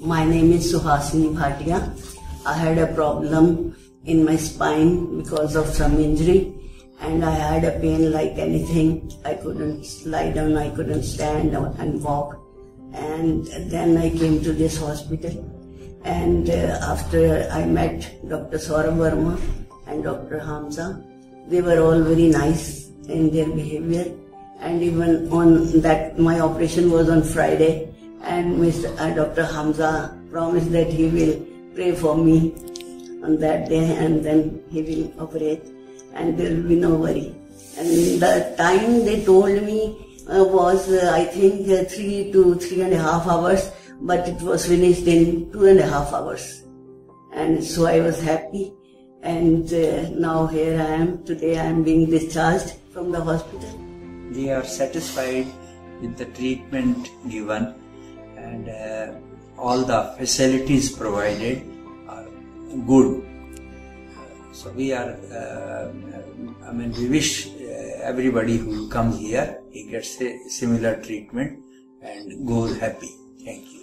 My name is Suhasini Bhatia. I had a problem in my spine because of some injury, and I had a pain like anything. I couldn't lie down, I couldn't stand and walk. And then I came to this hospital, and after I met Dr. Saurabh Verma and Dr. Hamza, they were all very nice in their behavior. And even on that, my operation was on Friday, and Dr. Hamza promised that he will pray for me on that day, and then he will operate and there will be no worry. And the time they told me was I think 3 to 3.5 hours, but it was finished in 2.5 hours. And so I was happy, and now here I am. Today I am being discharged from the hospital. They are satisfied with the treatment given, and all the facilities provided are good. So we are, we wish everybody who comes here, he gets a similar treatment and goes happy. Thank you.